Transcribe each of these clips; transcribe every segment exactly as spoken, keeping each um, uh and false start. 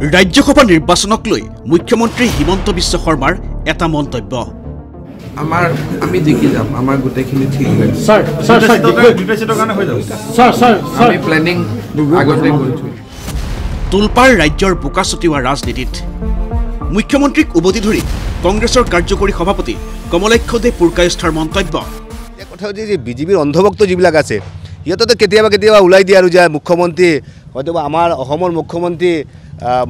Rajya Sabha nirbachanok loi Mukhyamontri Himanta Biswa Sarmar eta montobyo. Amar ami dekhi jam amar gotekhini thik hoye. Sir, sir, sir, debated karone hoye jabo. Sir, sir, sir, ami planning agote korchu. Tulpar rajyor pokasutiwa rajnitit. Mukhyamontrik ubodi dhori Congressor karjokori sabhapati Kamalakhde purkayasthar montobyo. Ye kotha je BJEPir ondhobokto jibilak ase. Yatote ketiaba ketiaba ulai dia aru jay Mukhyamontri hoytoba amar Ohomor Mukhyamontri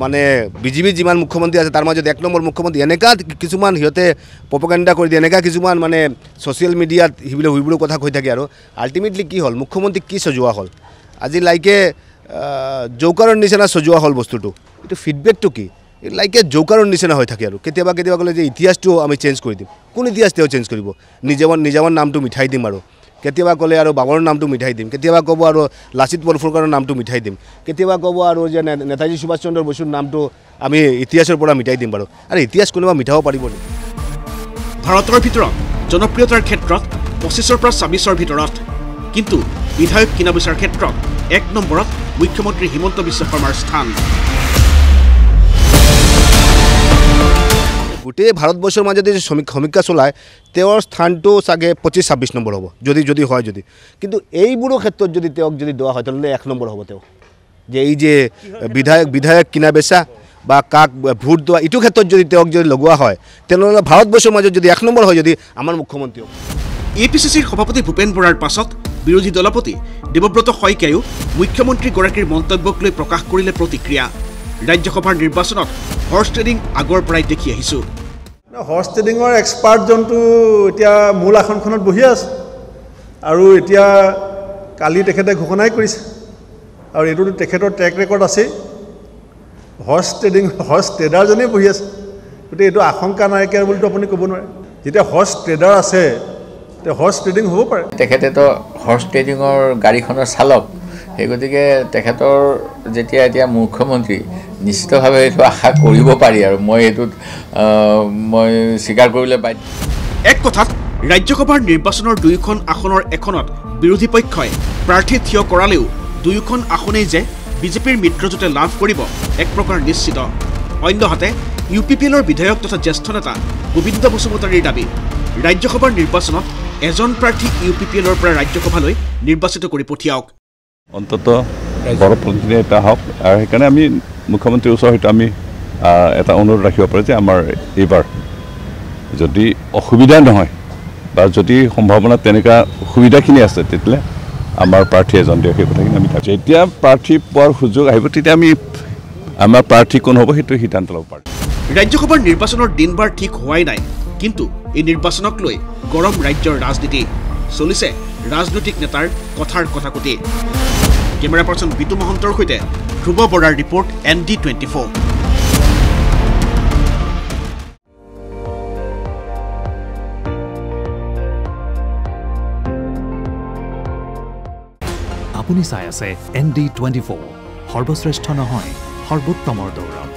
মানে BJP যিমান মুখ্যমন্ত্রী আছে তার মধ্যে এক নম্বর মুখ্যমন্ত্রী এনেকা কিছুমান হিতে প্রপাগান্ডা কৰি এনেকা কিছুমান মানে সোশ্যাল মিডিয়াত হিবিলে হুইবুল কথা কই থাকে আৰু আলটিমেটলি কি হল মুখ্যমন্ত্ৰী কি সজোৱা হল আজি লাইকে জোকাৰৰ নিচিনা সজোৱা হল বস্তুটো ইটো ফিডব্যাক টু কি লাইকে জোকাৰৰ নিচিনা হৈ থাকে আৰু কেতিয়াবা কেতিয়াবা গলে যে ইতিহাসটো আমি চেঞ্জ কৰি দিম কোন ইতিহাসটো চেঞ্জ কৰিব নিজেৱন নিজেৱন নামটো মিঠাই দিম আৰু কেতিয়াবা কলে আৰু বাবৰৰ নামটো মিঠাই দিম কেতিয়াবা কব আৰু লাচিত বৰফুকনৰ নামটো মিঠাই দিম কেতিয়াবা কব আৰু যে নেতাজী সুভাষ চন্দ্ৰ বসুৰ নামটো আমি ইতিহাসৰ পৰা মিঠাই দিম বাৰু আৰু ইতিহাস কোনেবা মিঠাও পাৰিব নি ভাৰতৰ ভিতৰত জনপ্ৰিয়তাৰ ক্ষেত্ৰত পঁচিছৰ পৰা ছাব্বিছৰ ৰ ভিতৰত কিন্তু বিধায়ক কিনাবিছৰ ক্ষেত্ৰত এক নম্বৰত মুখ্যমন্ত্ৰী হিমন্ত বিশ্ব শৰ্মাৰ স্থান গুটে ভাৰতবৰ্ষৰ মাজে যে সমীক্ষা চলায় তেওৰ স্থানটো সাগে পঁচিছ ছাব্বিছ নম্বৰ হ'ব যদি যদি হয় যদি কিন্তু এই বুড়ো ক্ষেত্ৰত যদি তেওঁক যদি দোয়া হয় তাহলে এক নম্বৰ হ'ব তেওঁ যে এই যে বিধায়ক বিধায়ক কিনা বেচা বা কাক ভোট দোয়া ইটো ক্ষেত্ৰত যদি তেওঁক যদি লগোৱা হয় তেনলে ভাৰতবৰ্ষৰ মাজে যদি এক নম্বৰ হয় যদি আমাৰ মুখ্যমন্ত্ৰী এপিসিসিৰ সভাপতি ভূপেন বৰাৰ পাছত বিৰোধী দলপতি দেৱব্ৰত শইকীয়াও মুখ্যমন্ত্ৰী গৰাকীৰ মন্তব্যক লৈ প্ৰকাশ কৰিলে প্ৰতিক্ৰিয়া Rajya Sabha nirbachanot horse trading agor porai dekhi ahisu. Horse trading or expert jontu etia mul akhonkhonot bohi ase aru etia kali tekhete ghoshonai korise aru etu tekhetor track record ase horse trading horse trader jone bohi ase gote etu akhonka nai ke boli to apuni kobo nare jetia horse trader ase te horse trading hobo pare tekhete to horse trading or gari khonor salok he gotike tekhetor jetia etia mukhyamantri নিশ্চিতভাৱে এটা আশা কৰিব পাৰি আৰু মই এটো মই স্বীকাৰ কৰিলে পাই এক কথা ৰাজ্য সভাৰ নিৰ্বাচনৰ দুইখন আসনৰ এখনত বিৰোধী পক্ষই প্ৰাৰ্থী থিয় কৰালেও দুইখন আসনেই যে বিজেপিৰ মিত্ৰজোটে লাভ কৰিব এক প্ৰকাৰ নিশ্চিত অন্যহাতে ইউপিপিএলৰ বিধায়ক তথা জ্যেষ্ঠ নেতা গোবিন্দ বসুমতাৰীৰ দাবী ৰাজ্য সভাৰ নিৰ্বাচনত এজন প্ৰাৰ্থী ইউপিপিএলৰ পৰা ৰাজ্য সভালৈ নিৰ্বাচিত কৰি পঠিয়াওক অন্তত বড় প্ৰতিনিধি এটা হওক আৰু হেকানে আমি মুখ্যমন্ত্ৰী ওচৰত আমি এটা অনুৰোধ ৰাখিব পাৰো যে আমাৰ এবাৰ যদি অসুবিধা নহয় বা যদি সম্ভাৱনা তেনেকা সুবিধাখিনি আছে তেতলে আমাৰ প্ৰাৰ্থী এজন দিয়ক কথাখিনি আমি যেতিয়া প্ৰাৰ্থী পোৱাৰ সুযোগ আহিব তেতিয়া আমি আমাৰ প্ৰাৰ্থী কোন হ'ব সেইটো সিদ্ধান্ত ল'ব পাৰো ৰাজ্য সভাৰ নিৰ্বাচনৰ দিনবাৰ ঠিক হোৱাই নাই কিন্তু এই নিৰ্বাচনক লৈ গৰম ৰাজ্যৰ ৰাজনীতি চলিছে ৰাজনৈতিক নেতাৰ কথাৰ কথাকটি Camera person Bitu Mohantor hoite Dhruva Borar report N D twenty-four Apuni sai ase N D twenty-four Horboshreshthana hoy Horbottomor Dora